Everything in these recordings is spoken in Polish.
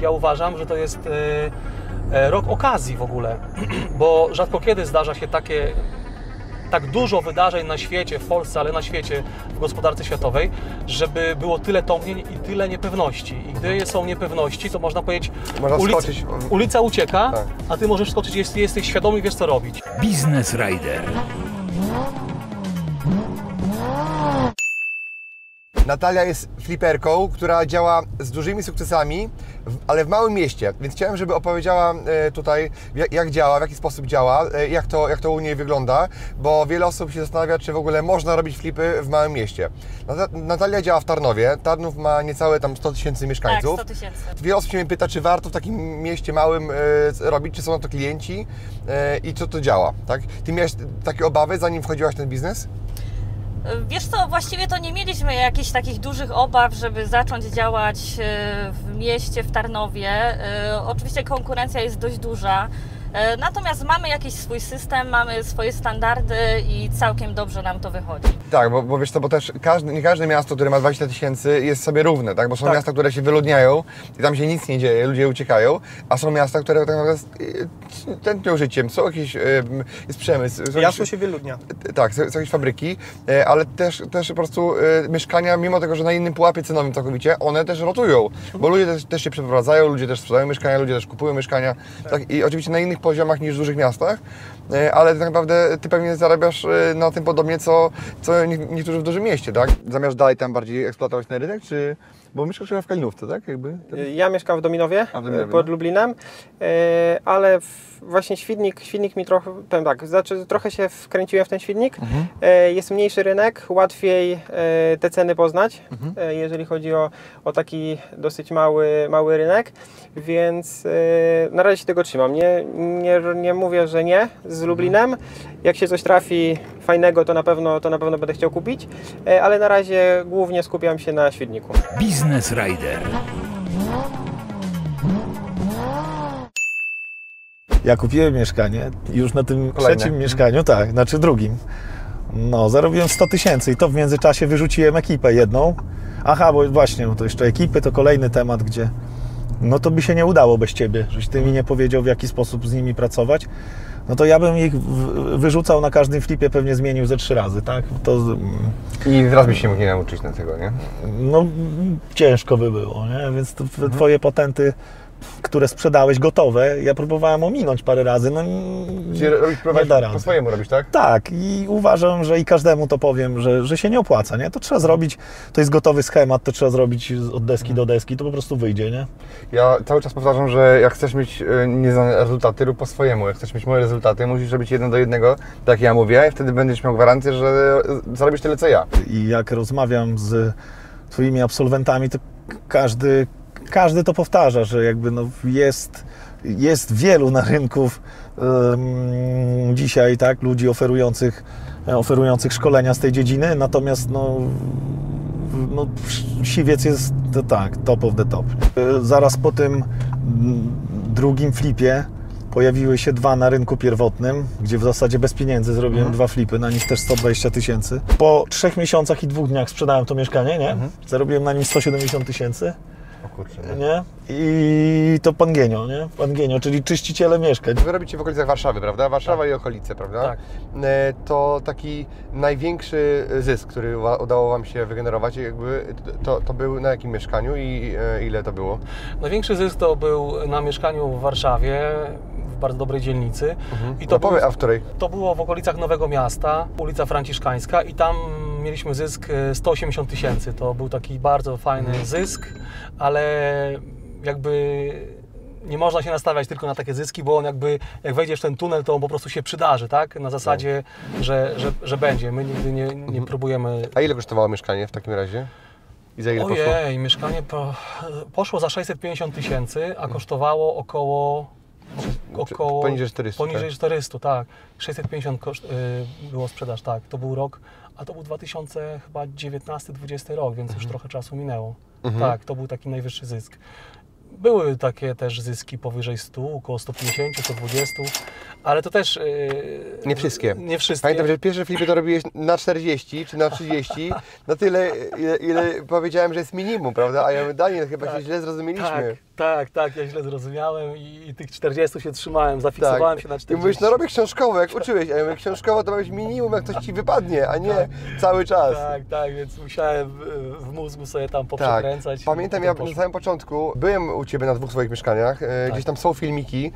Ja uważam, że to jest rok okazji w ogóle, bo rzadko kiedy zdarza się tak dużo wydarzeń na świecie, w Polsce, ale na świecie, w gospodarce światowej, żeby było tyle tągnień i tyle niepewności. I gdy są niepewności, to można powiedzieć, ulica ucieka, tak. A ty możesz skoczyć, jeśli jesteś świadomy i wiesz, co robić. Business Rider. Natalia jest fliperką, która działa z dużymi sukcesami, ale w małym mieście, więc chciałem, żeby opowiedziała tutaj, jak działa, w jaki sposób działa, jak to u niej wygląda, bo wiele osób się zastanawia, czy w ogóle można robić flipy w małym mieście. Natalia działa w Tarnowie. Tarnów ma niecałe tam 100 tysięcy mieszkańców. Tak, 100 tysięcy. Wiele osób się mnie pyta, czy warto w takim mieście małym robić, czy są na to klienci i co to działa, tak? Ty miałeś takie obawy, zanim wchodziłaś w ten biznes? Wiesz co, właściwie to nie mieliśmy jakichś takich dużych obaw, żeby zacząć działać w mieście, w Tarnowie. Oczywiście konkurencja jest dość duża, natomiast mamy jakiś swój system, mamy swoje standardy i całkiem dobrze nam to wychodzi. Tak, bo wiesz co, bo też nie każde miasto, które ma 20 tysięcy jest sobie równe, tak? Bo są miasta, które się wyludniają i tam się nic nie dzieje, ludzie uciekają, a są miasta, które tak naprawdę tętnią życiem, są jakieś, jest przemysł. Jasło się wyludnia. Tak, są jakieś fabryki, ale też po prostu mieszkania, mimo tego, że na innym pułapie cenowym całkowicie, one też rotują, bo ludzie też się przeprowadzają, ludzie też sprzedają mieszkania, ludzie też kupują mieszkania, tak? I oczywiście na innych poziomach niż w dużych miastach, ale tak naprawdę ty pewnie zarabiasz na tym podobnie, co niektórzy w dużym mieście, tak? Zamierzasz dalej tam bardziej eksploatować ten rynek, czy... Bo mieszkasz chyba w Kalinówce, tak? Jakby ten... Ja mieszkam w Dominowie, pod Lublinem, ale właśnie Świdnik mi trochę, powiem tak, znaczy trochę się wkręciłem w ten Świdnik. Mhm. Jest mniejszy rynek, łatwiej te ceny poznać, jeżeli chodzi o taki dosyć mały rynek, więc na razie się tego trzymam. Nie mówię, że nie z Lublinem. Jak się coś trafi fajnego, to na pewno będę chciał kupić, ale na razie głównie skupiam się na Świdniku. Business Rider. Ja kupiłem mieszkanie, już na tym trzecim mieszkaniu, tak, znaczy drugim. No, zarobiłem 100 tysięcy i to w międzyczasie wyrzuciłem ekipę jedną. Aha, bo właśnie, to jeszcze ekipy to kolejny temat, gdzie no to by się nie udało bez ciebie, żeś ty mi nie powiedział, w jaki sposób z nimi pracować. No to ja bym ich wyrzucał na każdym flipie, pewnie zmienił ze 3 razy, tak? I raz byś się mógł nie nauczyć na tego, nie? No ciężko by było, nie? Więc twoje patenty, które sprzedałeś gotowe, ja próbowałem ominąć parę razy, no nie da rady. Po swojemu robisz, tak? Tak, i uważam, że i każdemu to powiem, że się nie opłaca, nie? To trzeba zrobić, to jest gotowy schemat, to trzeba zrobić od deski do deski, to po prostu wyjdzie, nie? Ja cały czas powtarzam, że jak chcesz mieć nieznane rezultaty, rób po swojemu, jak chcesz mieć moje rezultaty, musisz robić 1 do 1, tak ja mówię, i wtedy będziesz miał gwarancję, że zarobisz tyle, co ja. I jak rozmawiam z twoimi absolwentami, to każdy to powtarza, że jakby no jest wielu na rynku dzisiaj, tak, ludzi oferujących szkolenia z tej dziedziny, natomiast no Siwiec jest tak, top of the top. Zaraz po tym drugim flipie pojawiły się 2 na rynku pierwotnym, gdzie w zasadzie bez pieniędzy zrobiłem 2 flipy, na nich też 120 tysięcy. Po 3 miesiącach i 2 dniach sprzedałem to mieszkanie, nie? Zarobiłem na nim 170 tysięcy. O kurczę, nie? I to Pangenio, nie? Pangenio, czyli czyściciele mieszkań. Wy robicie w okolicach Warszawy, prawda? Warszawa i okolice, prawda? Tak. To taki największy zysk, który udało wam się wygenerować, jakby to był na jakim mieszkaniu i ile to było? Największy zysk to był na mieszkaniu w Warszawie, w bardzo dobrej dzielnicy. I to, to było w okolicach Nowego Miasta, ulica Franciszkańska, i tam mieliśmy zysk 180 tysięcy. To był taki bardzo fajny zysk, ale jakby nie można się nastawiać tylko na takie zyski, bo on jakby, jak wejdziesz w ten tunel, to on po prostu się przydarzy, tak? Na zasadzie, że będzie. My nigdy nie próbujemy... A ile kosztowało mieszkanie w takim razie? I za ile poszło? Ojej, mieszkanie poszło za 650 tysięcy, a kosztowało około poniżej 400, poniżej 400, tak. 650 było sprzedaż, tak. To był rok, a to był 2019-2020 rok, więc już trochę czasu minęło. Tak, to był taki najwyższy zysk. Były takie też zyski powyżej 100, około 150, 120, ale to też... nie wszystkie. Nie wszystkie. Pamiętam, że pierwsze flipy to robiłeś na 40 czy na 30, na tyle, ile powiedziałem, że jest minimum, prawda? A ja, Daniel, chyba się źle zrozumieliśmy. Tak. Tak, ja źle zrozumiałem i tych 40 się trzymałem, zafiksowałem się na 40. I mówisz, no robię książkowe, jak uczyłeś, a ja mówię, książkowe to ma być minimum, jak coś ci wypadnie, a nie cały czas. Tak, więc musiałem w mózgu sobie tam poprzekręcać. Pamiętam, ja na samym początku byłem u Ciebie na dwóch swoich mieszkaniach, gdzieś tam są filmiki,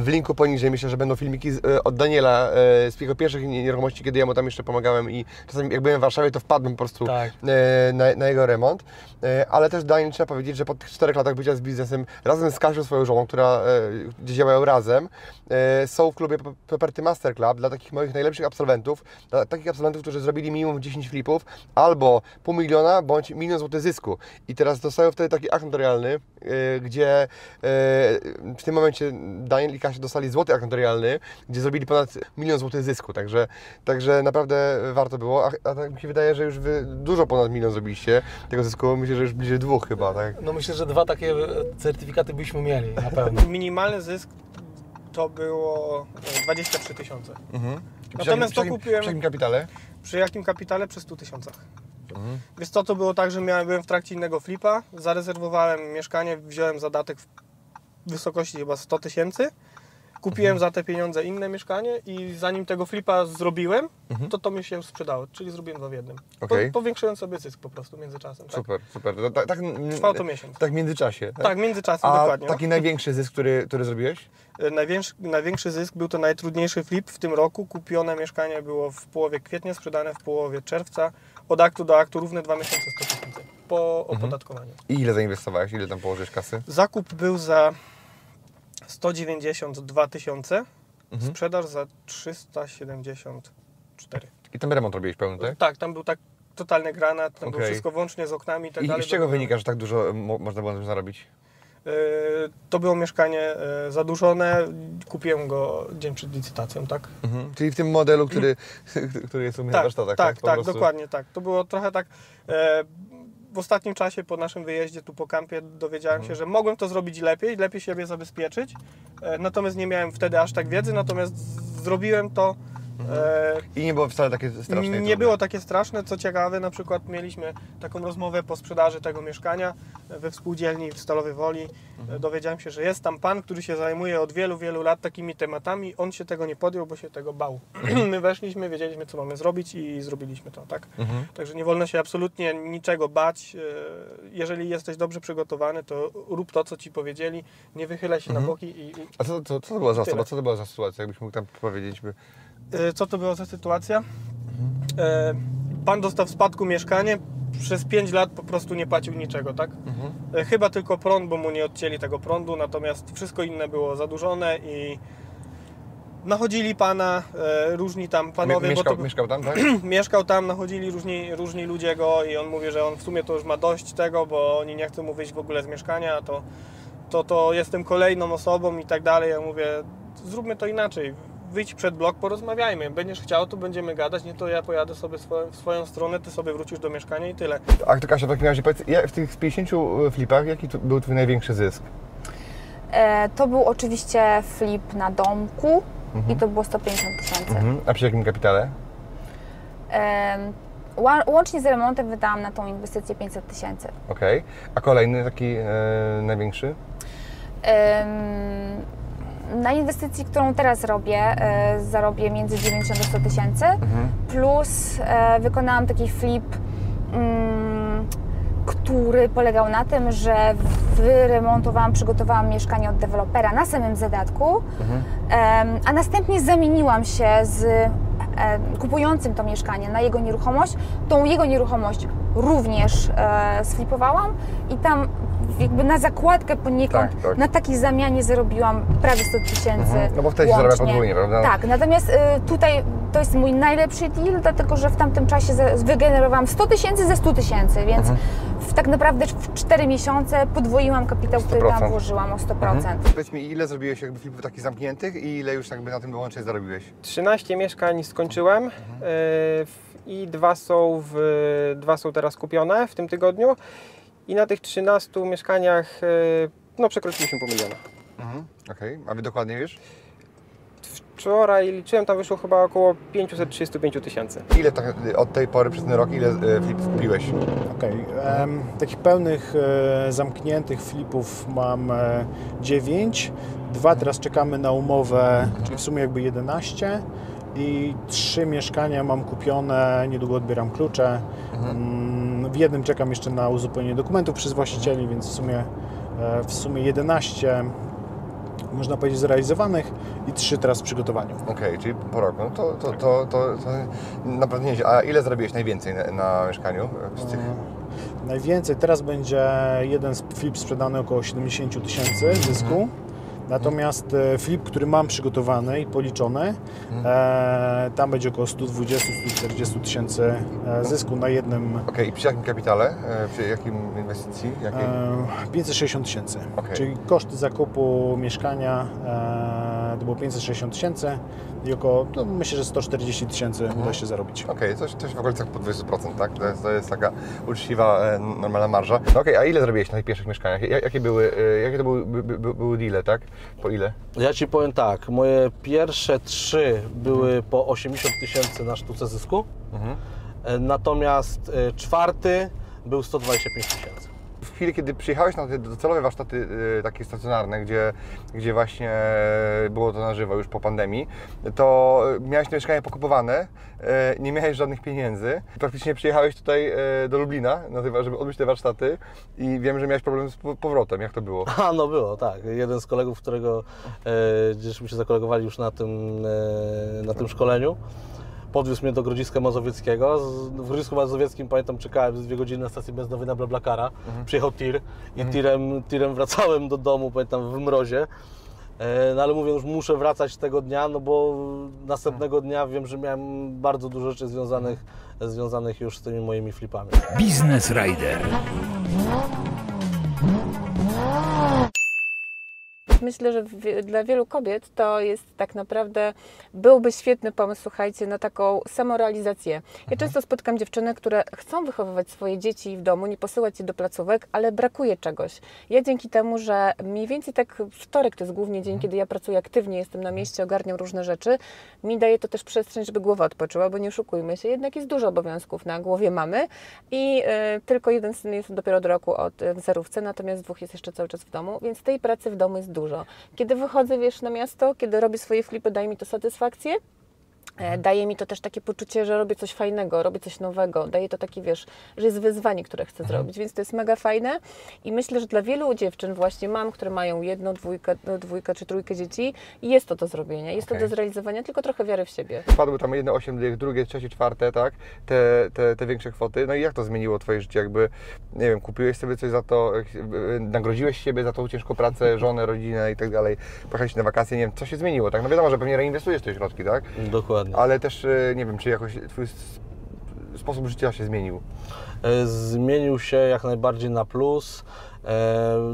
w linku poniżej myślę, że będą filmiki od Daniela z jego pierwszych nieruchomości, kiedy ja mu tam jeszcze pomagałem i czasami jak byłem w Warszawie, to wpadłem po prostu na jego remont, ale też Daniel, trzeba powiedzieć, że po tych 4 latach bycia z biznesem, razem z Kasią, swoją żoną, gdzie działają razem, są w klubie Peperty Master Club dla takich moich najlepszych absolwentów, dla takich absolwentów, którzy zrobili minimum 10 flipów albo pół miliona bądź $1 milion zysku. I teraz dostają wtedy taki akt notarialny, gdzie w tym momencie Daniel i Kasia dostali złoty akt notarialny, gdzie zrobili ponad $1 milion zysku, także naprawdę warto było, a tak mi się wydaje, że już wy dużo ponad $1 milion zrobiliście tego zysku, myślę, że już bliżej 2 chyba, tak? No myślę, że 2 takie certyfikaty byśmy mieli, na pewno. Minimalny zysk to było 23 000. Mhm. Natomiast to kupiłem... Przy jakim kapitale? Przy jakim kapitale? Przy 100 000. Mhm. Wiesz co, to było tak, że byłem w trakcie innego flipa, zarezerwowałem mieszkanie, wziąłem zadatek w wysokości chyba 100 000. Kupiłem za te pieniądze inne mieszkanie i zanim tego flipa zrobiłem, to mi się sprzedało, czyli zrobiłem 2 w 1. Okay. Powiększyłem sobie zysk po prostu międzyczasem. Tak? Super. Tak, trwało to miesiąc. Tak w międzyczasie. Tak, w międzyczasie, dokładnie. Taki największy zysk, który zrobiłeś? Największy zysk był to najtrudniejszy flip w tym roku. Kupione mieszkanie było w połowie kwietnia, sprzedane w połowie czerwca. Od aktu do aktu równe 2 miesiące 100 000 po opodatkowaniu. I ile zainwestowałeś? Ile tam położyłeś kasy? Zakup był za 192 000, sprzedaż za 374. I ten remont robiłeś pełny, tak? Tak, tam był tak totalny granat, tam było wszystko włącznie z oknami i tak dalej. I z czego wynika, że tak dużo można było na tym zarobić? To było mieszkanie zaduszone, kupiłem go dzień przed licytacją, tak? Czyli w tym modelu, który jest u mnie na warsztatach. Tak, dokładnie tak. To było trochę tak... W ostatnim czasie po naszym wyjeździe tu po kampie dowiedziałem się, że mogłem to zrobić lepiej siebie zabezpieczyć, natomiast nie miałem wtedy aż tak wiedzy, natomiast zrobiłem to. I nie było wcale takie straszne. Nie było takie straszne, co ciekawe, na przykład mieliśmy taką rozmowę po sprzedaży tego mieszkania we współdzielni w Stalowej Woli. Dowiedziałem się, że jest tam pan, który się zajmuje od wielu lat takimi tematami. On się tego nie podjął, bo się tego bał. My weszliśmy, wiedzieliśmy, co mamy zrobić i zrobiliśmy to, tak? Także nie wolno się absolutnie niczego bać. Jeżeli jesteś dobrze przygotowany, to rób to, co ci powiedzieli. Nie wychylaj się na boki. A co to była za osoba? Co to była za sytuacja? Jakbyś mógł tam powiedzieć, by... Co to była za sytuacja? Pan dostał w spadku mieszkanie, przez 5 lat po prostu nie płacił niczego, tak? Chyba tylko prąd, bo mu nie odcięli tego prądu, natomiast wszystko inne było zadłużone i nachodzili pana, różni tam panowie... Mieszkał tam, tak? Mieszkał tam, nachodzili różni ludzie go i on mówi, że on w sumie to już ma dość tego, bo oni nie chcą mu wyjść w ogóle z mieszkania, to jestem kolejną osobą i tak dalej. Ja mówię, zróbmy to inaczej. Wyjdź przed blok, porozmawiajmy. Będziesz chciał, to będziemy gadać, nie to ja pojadę sobie w swoją stronę, ty sobie wrócisz do mieszkania i tyle. A to Kasia, w takim razie powiedz, w tych 50 flipach, jaki był twój największy zysk? To był oczywiście flip na domku i to było 150 000. A przy jakim kapitale? Łącznie z remontem wydałam na tą inwestycję 500 000. Okej. A kolejny taki największy? Na inwestycji, którą teraz robię, zarobię między 90 do 100 000, plus wykonałam taki flip, który polegał na tym, że wyremontowałam, przygotowałam mieszkanie od dewelopera na samym zadatku, a następnie zamieniłam się z kupującym to mieszkanie na jego nieruchomość. Tą jego nieruchomość również sflipowałam i tam jakby na zakładkę poniekąd, na takiej zamianie zarobiłam prawie 100 000. No bo wtedy się zarabia podwójnie, prawda? Tak, natomiast tutaj to jest mój najlepszy deal, dlatego że w tamtym czasie wygenerowałam 100 000 ze 100 000, więc tak naprawdę w 4 miesiące podwoiłam kapitał, 100%. Który tam włożyłam o 100%. Powiedz mi, ile zrobiłeś jakby flipów takich zamkniętych i ile już jakby na tym wyłącznie zarobiłeś? 13 mieszkań skończyłem. I 2 są teraz kupione w tym tygodniu i na tych 13 mieszkaniach przekroczyliśmy pół miliona. A Wy dokładnie wiesz? wczoraj liczyłem, tam wyszło chyba około 535 tysięcy. Ile tak od tej pory przez ten rok, ile flipów kupiłeś? Okej, takich pełnych, zamkniętych flipów mam 9, 2 teraz czekamy na umowę, czyli w sumie jakby 11. I 3 mieszkania mam kupione, niedługo odbieram klucze. W jednym czekam jeszcze na uzupełnienie dokumentów przez właścicieli, więc w sumie 11 można powiedzieć zrealizowanych i 3 teraz w przygotowaniu. Okej, czyli po roku. No to naprawdę nieźle. A ile zrobiłeś najwięcej na mieszkaniu z tych? Najwięcej teraz będzie jeden flip sprzedany około 70 tysięcy zysku. Natomiast flip, który mam przygotowany i policzony, tam będzie około 120-140 tysięcy zysku na jednym. Okej, i przy jakim kapitale, przy jakim inwestycji? 560 tysięcy, czyli koszty zakupu mieszkania to było 560 tysięcy i około, no, myślę, że 140 tysięcy uda się zarobić. Okej, coś w okolicach po 20%, tak? To jest taka uczciwa, normalna marża. No okej, a ile zrobiłeś na tych pierwszych mieszkaniach? Jakie to były deale, tak? Po ile? Ja Ci powiem tak, moje pierwsze 3 były po 80 tysięcy na sztuce zysku, natomiast 4 był 125 tysięcy. W chwili, kiedy przyjechałeś na te docelowe warsztaty takie stacjonarne, gdzie właśnie było to na żywo już po pandemii, to miałeś to mieszkanie pokupowane, nie miałeś żadnych pieniędzy. Praktycznie przyjechałeś tutaj do Lublina, żeby odbyć te warsztaty i wiem, że miałeś problem z powrotem. Jak to było? No było, tak. Jeden z kolegów, którego żeśmy się zakolegowali już na tym szkoleniu, podwiózł mnie do Grodziska Mazowieckiego. W Grodzisku Mazowieckim, pamiętam, czekałem 2 godziny na stacji benzynowej na BlaBlaCara. Przyjechał tir i tirem wracałem do domu, pamiętam, w mrozie. No ale mówię, już muszę wracać tego dnia, no bo następnego dnia wiem, że miałem bardzo dużo rzeczy związanych już z tymi moimi flipami. Business Rider. Myślę, że dla wielu kobiet to jest tak naprawdę, byłby świetny pomysł, słuchajcie, na taką samorealizację. Ja często spotykam dziewczyny, które chcą wychowywać swoje dzieci w domu, nie posyłać je do placówek, ale brakuje czegoś. Ja dzięki temu, że mniej więcej tak wtorek to jest głównie dzień, kiedy ja pracuję aktywnie, jestem na mieście, ogarniam różne rzeczy, mi daje to też przestrzeń, żeby głowa odpoczęła, bo nie oszukujmy się, jednak jest dużo obowiązków na głowie mamy i tylko jeden syn jest dopiero od roku w zerówce, natomiast 2 jest jeszcze cały czas w domu, więc tej pracy w domu jest dużo. Kiedy wychodzę, wiesz, na miasto, kiedy robię swoje flipy, daje mi to satysfakcję. Daje mi to też takie poczucie, że robię coś fajnego, robię coś nowego. Daje to taki, wiesz, że jest wyzwanie, które chcę zrobić, więc to jest mega fajne. I myślę, że dla wielu dziewczyn, właśnie mam, które mają 1, 2 czy 3 dzieci, jest to do zrobienia, jest to do zrealizowania, tylko trochę wiary w siebie. Wpadły tam 1, 8, drugie, trzecie, czwarte, tak? Te większe kwoty. No i jak to zmieniło Twoje życie? Jakby, nie wiem, kupiłeś sobie coś za to, nagrodziłeś siebie za tą ciężką pracę, żonę, rodzinę i tak dalej, pojechałeś na wakacje, nie wiem, co się zmieniło, tak? No wiadomo, że pewnie reinwestujesz te środki, tak? Dokładnie. Ale też, nie wiem, czy jakoś Twój sposób życia się zmienił? Zmienił się jak najbardziej na plus.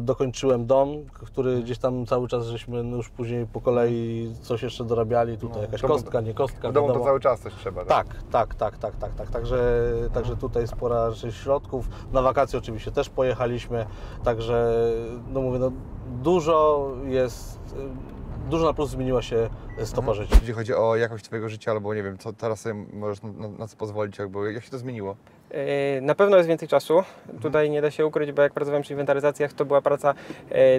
Dokończyłem dom, który gdzieś tam cały czas żeśmy już później po kolei coś jeszcze dorabiali. Tutaj jakaś kostka, nie kostka. W domu to cały czas coś trzeba. Tak. Także tutaj spora rzecz środków. Na wakacje oczywiście też pojechaliśmy. Także, no mówię, no dużo jest... Dużo na plus zmieniła się stopa życia. Jeśli chodzi o jakość Twojego życia, albo nie wiem, co teraz sobie możesz na co pozwolić, jakby, jak się to zmieniło? Na pewno jest więcej czasu. Tutaj nie da się ukryć, bo jak pracowałem przy inwentaryzacjach, to była praca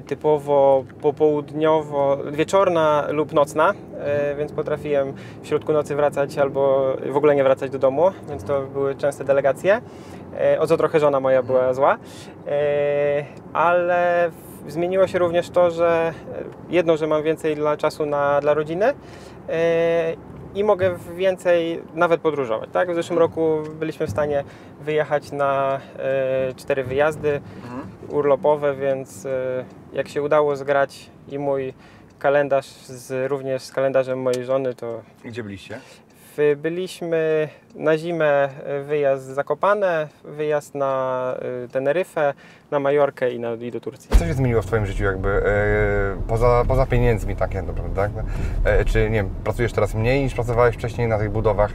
typowo popołudniowo, wieczorna lub nocna, więc potrafiłem w środku nocy wracać albo w ogóle nie wracać do domu, więc to były częste delegacje. O co trochę żona moja była zła, ale zmieniło się również to, że że mam więcej czasu dla rodziny i mogę więcej nawet podróżować. Tak? W zeszłym roku byliśmy w stanie wyjechać na 4 wyjazdy urlopowe, więc jak się udało zgrać i mój kalendarz również z kalendarzem mojej żony, to... Gdzie byliście? Byliśmy na zimę wyjazd z Zakopane, wyjazd na Teneryfę, na Majorkę i do Turcji. Co się zmieniło w Twoim życiu jakby poza pieniędzmi, takie, prawda? Czy nie wiem, pracujesz teraz mniej niż pracowałeś wcześniej na tych budowach?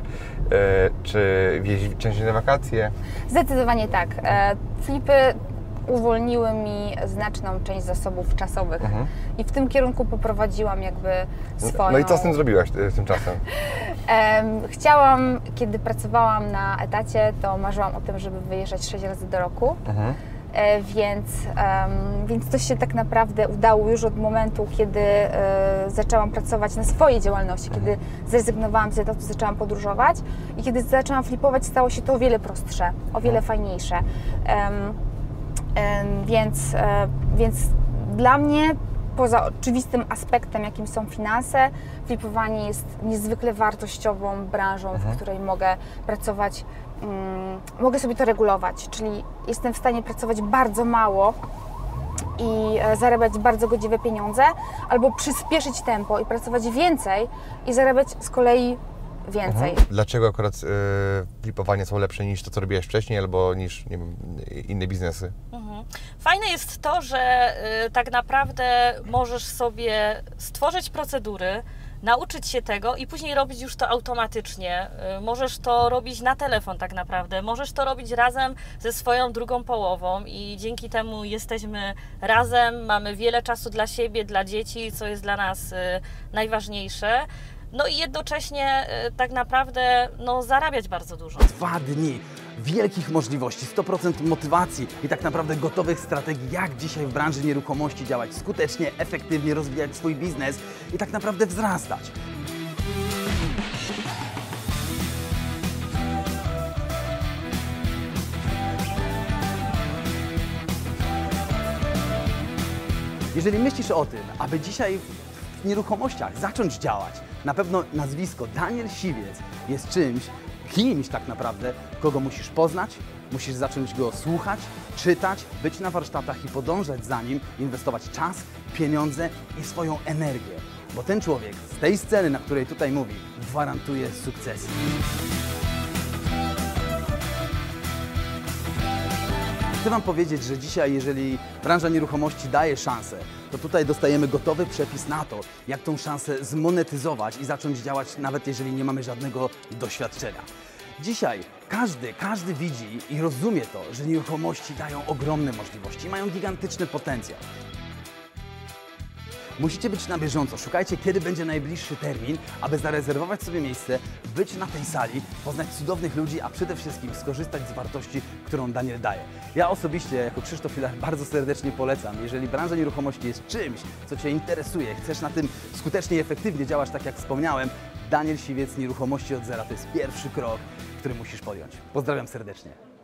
Czy jeździsz częściej na wakacje? Zdecydowanie tak. Flipy uwolniły mi znaczną część zasobów czasowych. Mhm. I w tym kierunku poprowadziłam jakby swoją... No i co z tym zrobiłaś tymczasem? Chciałam, kiedy pracowałam na etacie, to marzyłam o tym, żeby wyjeżdżać 6 razy do roku. Mhm. Więc to się tak naprawdę udało już od momentu, kiedy zaczęłam pracować na swojej działalności, kiedy zrezygnowałam z etatu, zaczęłam podróżować i kiedy zaczęłam flipować, stało się to o wiele prostsze, o wiele fajniejsze. Więc dla mnie, poza oczywistym aspektem, jakim są finanse, flipowanie jest niezwykle wartościową branżą, w której mogę pracować, mogę sobie to regulować, czyli jestem w stanie pracować bardzo mało i zarabiać bardzo godziwe pieniądze, albo przyspieszyć tempo i pracować więcej i zarabiać z kolei więcej. Mhm. Dlaczego akurat flipowanie są lepsze niż to, co robiłeś wcześniej, albo niż, nie wiem, inne biznesy? Mhm. Fajne jest to, że tak naprawdę możesz sobie stworzyć procedury, nauczyć się tego i później robić już to automatycznie. Możesz to robić na telefon tak naprawdę, możesz to robić razem ze swoją drugą połową i dzięki temu jesteśmy razem, mamy wiele czasu dla siebie, dla dzieci, co jest dla nas najważniejsze. No i jednocześnie tak naprawdę no, zarabiać bardzo dużo. 2 dni wielkich możliwości, 100% motywacji i tak naprawdę gotowych strategii, jak dzisiaj w branży nieruchomości działać skutecznie, efektywnie, rozwijać swój biznes i tak naprawdę wzrastać. Jeżeli myślisz o tym, aby dzisiaj w nieruchomościach zacząć działać, na pewno nazwisko Daniel Siwiec jest kimś tak naprawdę, kogo musisz poznać, musisz zacząć go słuchać, czytać, być na warsztatach i podążać za nim, inwestować czas, pieniądze i swoją energię. Bo ten człowiek z tej sceny, na której tutaj mówi, gwarantuje sukces. Chcę Wam powiedzieć, że dzisiaj, jeżeli branża nieruchomości daje szansę, to tutaj dostajemy gotowy przepis na to, jak tą szansę zmonetyzować i zacząć działać, nawet jeżeli nie mamy żadnego doświadczenia. Dzisiaj każdy widzi i rozumie to, że nieruchomości dają ogromne możliwości, mają gigantyczny potencjał. Musicie być na bieżąco, szukajcie, kiedy będzie najbliższy termin, aby zarezerwować sobie miejsce, być na tej sali, poznać cudownych ludzi, a przede wszystkim skorzystać z wartości, którą Daniel daje. Ja osobiście, jako Krzysztof Filar, bardzo serdecznie polecam. Jeżeli branża nieruchomości jest czymś, co Cię interesuje, chcesz na tym skutecznie i efektywnie działać, tak jak wspomniałem, Daniel Siwiec, Nieruchomości od zera, to jest pierwszy krok, który musisz podjąć. Pozdrawiam serdecznie.